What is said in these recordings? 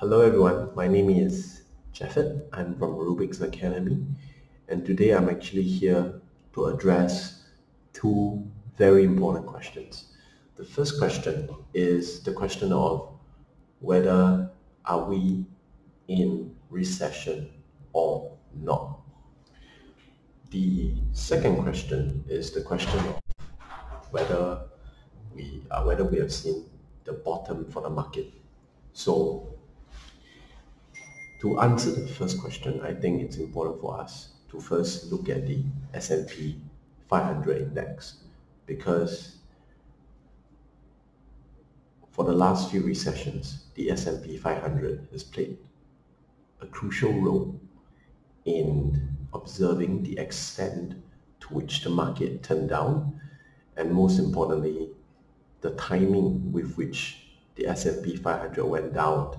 Hello everyone, my name is Japhet. I'm from Rubik's Academy, and today I'm actually here to address two very important questions. The first question is the question of whether are we in recession or not. The second question is the question of whether we have seen the bottom for the market. So to answer the first question, I think it's important for us to first look at the S&P 500 index, because for the last few recessions, the S&P 500 has played a crucial role in observing the extent to which the market turned down, and most importantly, the timing with which the S&P 500 went down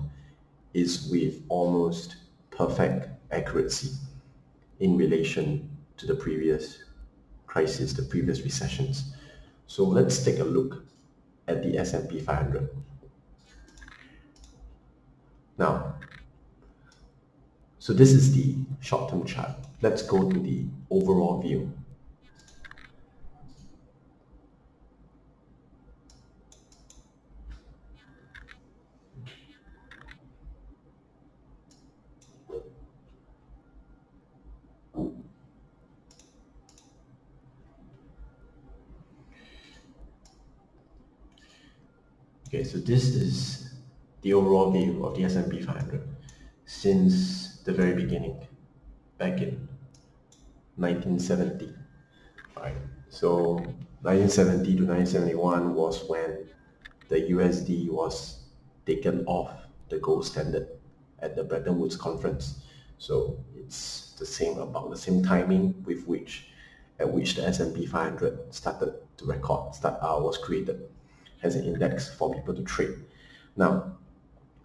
is with almost perfect accuracy in relation to the previous crisis, the previous recessions. So let's take a look at the S&P 500. Now, so this is the short-term chart. Let's go to the overall view. Okay, so this is the overall view of the S&P 500 since the very beginning, back in 1970. All right, so 1970 to 1971 was when the USD was taken off the gold standard at the Bretton Woods conference. So it's the same, about the same timing with which, at which the S&P 500 started to record, was created as an index for people to trade. Now,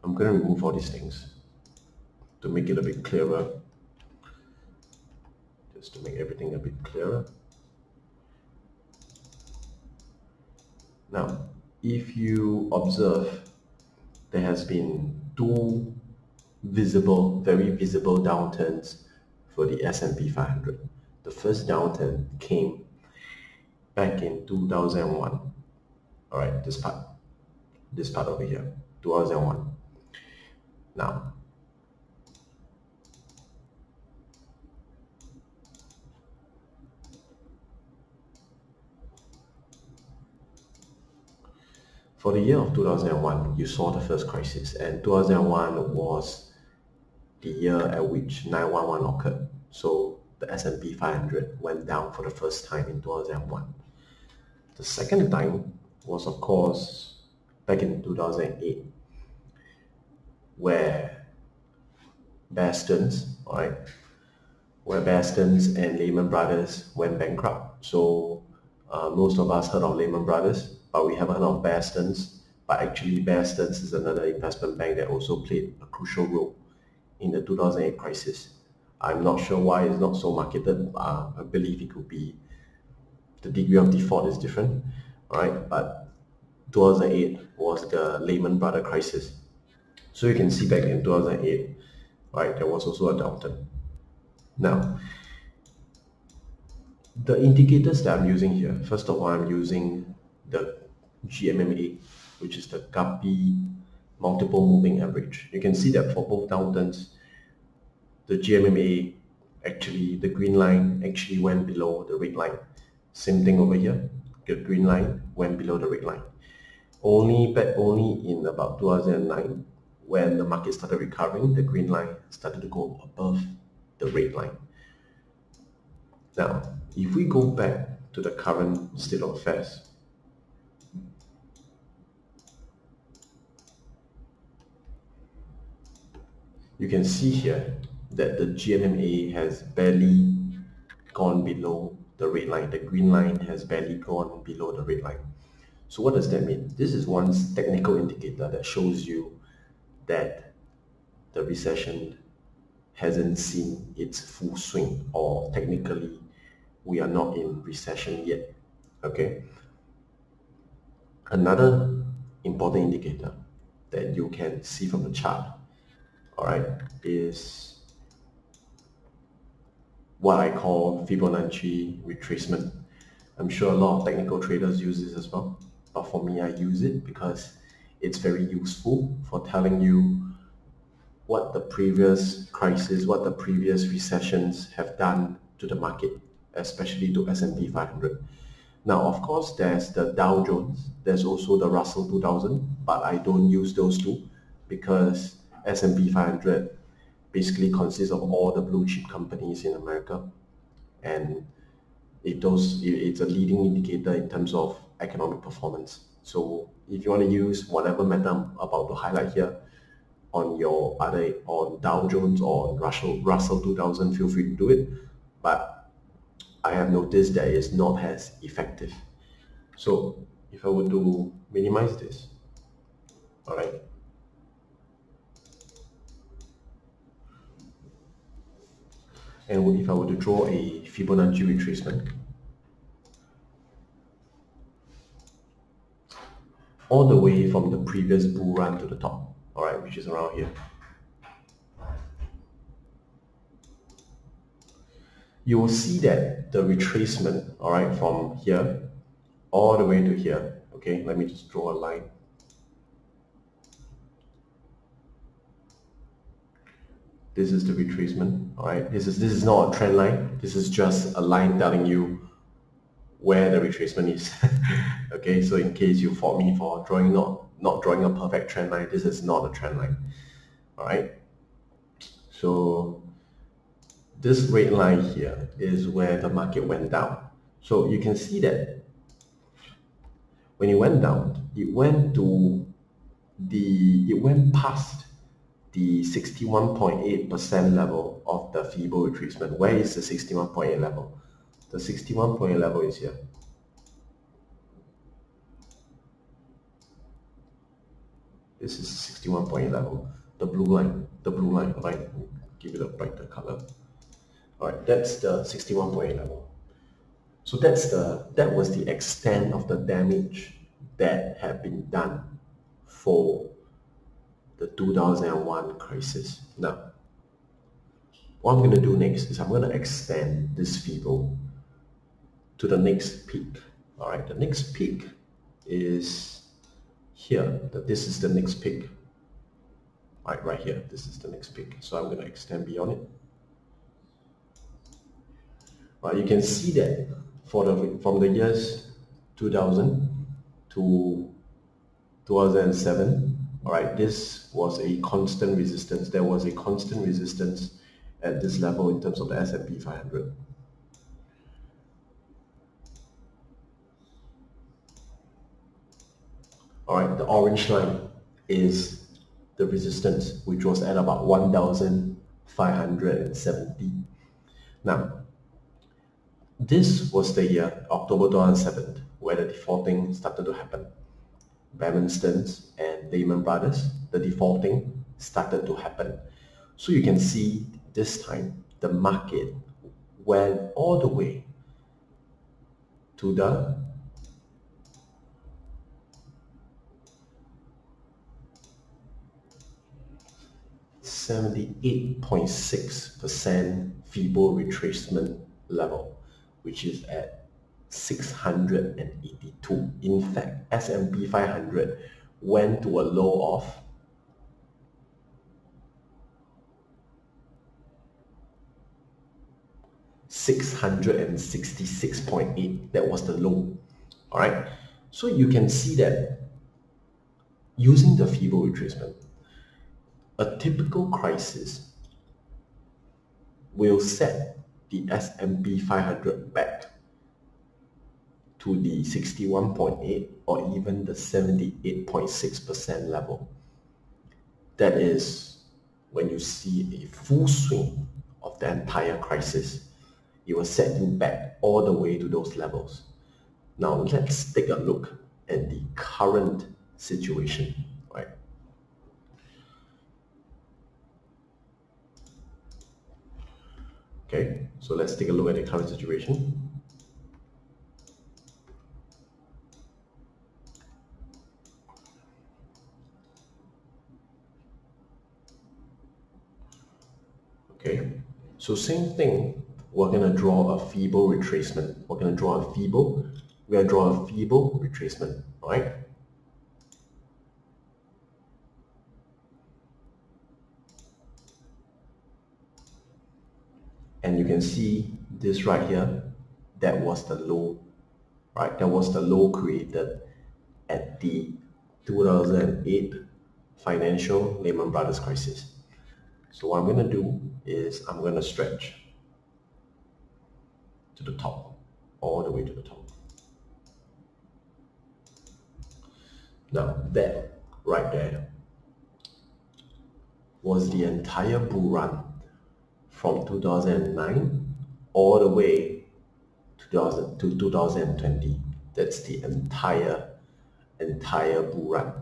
I'm going to remove all these things to make it a bit clearer, just to make everything a bit clearer. Now, if you observe, there has been two visible, very visible downturns for the S&P 500. The first downturn came back in 2001. Alright, this part over here, 2001. Now, for the year of 2001, you saw the first crisis, and 2001 was the year at which 9/11 occurred. So the S&P 500 went down for the first time in 2001. The second time was, of course, back in 2008, where Bear Stearns, alright, where Bear Stearns and Lehman Brothers went bankrupt. So most of us heard of Lehman Brothers, but we haven't heard of Bear Stearns. But actually, Bear Stearns is another investment bank that also played a crucial role in the 2008 crisis. I'm not sure why it's not so marketed, but I believe it could be the degree of default is different. Right, but 2008 was the Lehman Brothers crisis. So you can see back in 2008, right, there was also a downturn. Now, the indicators that I'm using here, first of all, I'm using the GMMA, which is the Guppy multiple moving average. You can see that for both downturns, the GMMA, actually, the green line actually went below the red line. Same thing over here. The green line went below the red line. Only in about 2009, when the market started recovering, the green line started to go above the red line. Now, if we go back to the current state of affairs, you can see here that the GMMA has barely gone below the red line. The green line has barely gone below the red line. So what does that mean? This is one technical indicator that shows you that the recession hasn't seen its full swing, or technically we are not in recession yet. Okay. Another important indicator that you can see from the chart all right, is what I call Fibonacci retracement. I'm sure a lot of technical traders use this as well, but for me, I use it because it's very useful for telling you what the previous crisis, what the previous recessions have done to the market, especially to S&P 500. Now, of course, there's the Dow Jones, there's also the Russell 2000, but I don't use those two because S&P 500 basically consists of all the blue chip companies in America, and it's a leading indicator in terms of economic performance. So if you want to use whatever method I'm about to highlight here on your other, on Dow Jones or on Russell 2000, feel free to do it, but I have noticed that it's not as effective. So if I were to minimize this, all right, and if I were to draw a Fibonacci retracement, all the way from the previous bull run to the top, all right, which is around here, you will see that the retracement, all right, from here all the way to here, okay, let me just draw a line, this is the retracement, all right, this is not a trend line, this is just a line telling you where the retracement is. Okay, so in case you fault me for drawing not drawing a perfect trend line, this is not a trend line. All right, so this red line here is where the market went down. So you can see that when it went down, it went past the 61.8% level of the Fibo retracement. Where is the 61.8 level? The 61.8 level is here. This is 61.8 level. The blue line, right? Give it a brighter color. All right, that's the 61.8 level. So that was the extent of the damage that had been done for the 2001 crisis. Now, what I'm going to do next is I'm going to extend this Fibo to the next peak. All right, the next peak is here. This is the next peak. All right, right here. This is the next peak. So I'm going to extend beyond it. All right, you can see that from the years 2000 to 2007. All right, this was a constant resistance. There was a constant resistance at this level in terms of the S&P 500. All right, the orange line is the resistance, which was at about 1,570. Now, this was the year, October 2007, where the defaulting started to happen. Bear Stearns and Lehman Brothers, the defaulting started to happen. So you can see this time the market went all the way to the .6% Fibo retracement level, which is at 682. In fact, S&P 500 went to a low of 666.8. That was the low. All right, so you can see that using the Fibo retracement, a typical crisis will set the S&P 500 back to the 61.8 or even the 78.6% level. That is when you see a full swing of the entire crisis. It will set you back all the way to those levels. Now let's take a look at the current situation. Okay, so let's take a look at the current situation. Okay, so same thing, we're going to draw a Fibo retracement. We're going to draw a Fibo. We're going to draw a Fibo retracement, all right? And you can see this right here, that was the low, right? That was the low created at the 2008 financial Lehman Brothers crisis. So what I'm going to do is I'm going to stretch to the top, all the way to the top. Now that right there was the entire bull run from 2009 all the way to 2020. That's the entire bull run.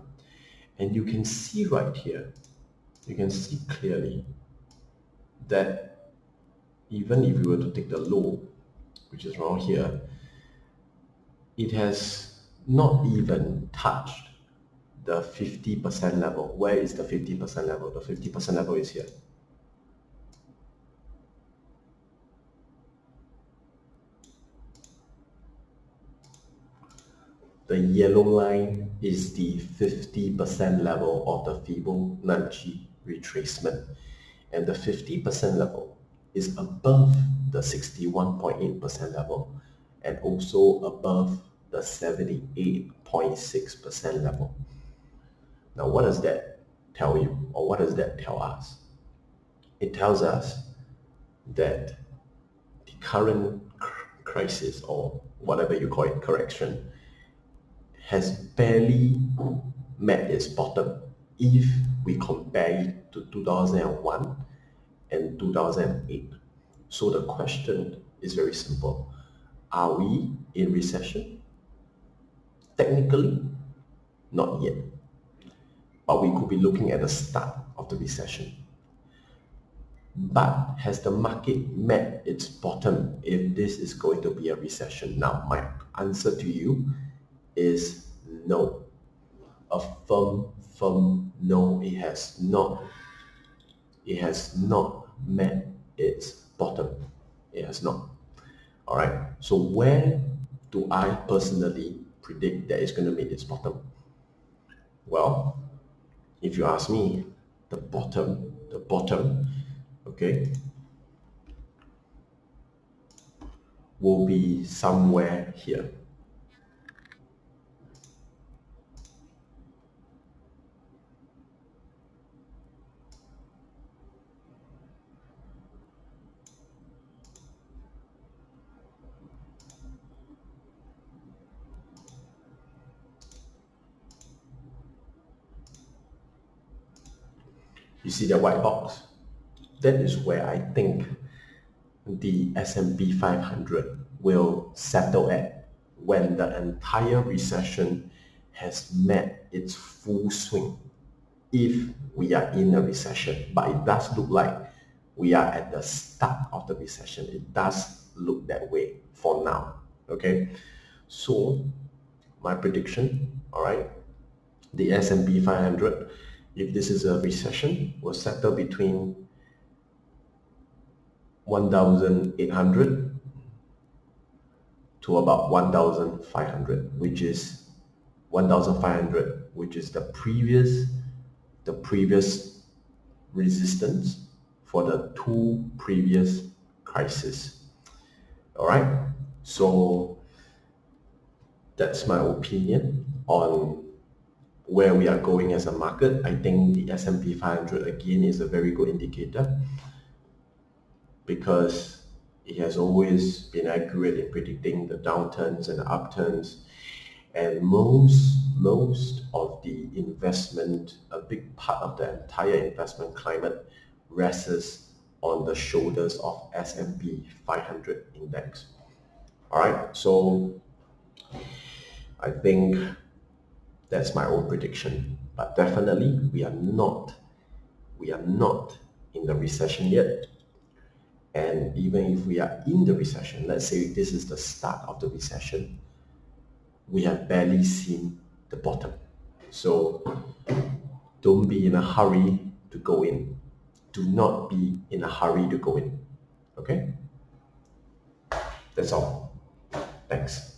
And you can see right here, you can see clearly that even if we were to take the low, which is around here, it has not even touched the 50% level. Where is the 50% level? The 50% level is here. The yellow line is the 50% level of the Fibonacci retracement, and the 50% level is above the 61.8% level and also above the 78.6% level. Now what does that tell you, or what does that tell us? It tells us that the current crisis, or whatever you call it, correction, has barely met its bottom if we compare it to 2001 and 2008. So the question is very simple. Are we in recession? Technically, not yet. But we could be looking at the start of the recession. But has the market met its bottom if this is going to be a recession? Now, my answer to you is no. A firm no. It has not. It has not met its bottom. It has not. Alright, so where do I personally predict that it's going to meet its bottom? Well, if you ask me, the bottom, okay, will be somewhere here. You see that white box? That is where I think the S&P 500 will settle at when the entire recession has met its full swing, if we are in a recession. But it does look like we are at the start of the recession. It does look that way for now, okay? So my prediction, all right, the S&P 500, if this is a recession, will settle between 1,800 to about 1,500, which is 1,500, which is the previous resistance for the two previous crises. All right, so that's my opinion on where we are going as a market. I think the S&P 500 again is a very good indicator because it has always been accurate in predicting the downturns and the upturns, and most of the investment, a big part of the entire investment climate rests on the shoulders of S&P 500 index. All right, so I think that's my own prediction, but definitely we are not in the recession yet. And even if we are in the recession, let's say this is the start of the recession, we have barely seen the bottom. So don't be in a hurry to go in. do not be in a hurry to go in. Okay? That's all. Thanks.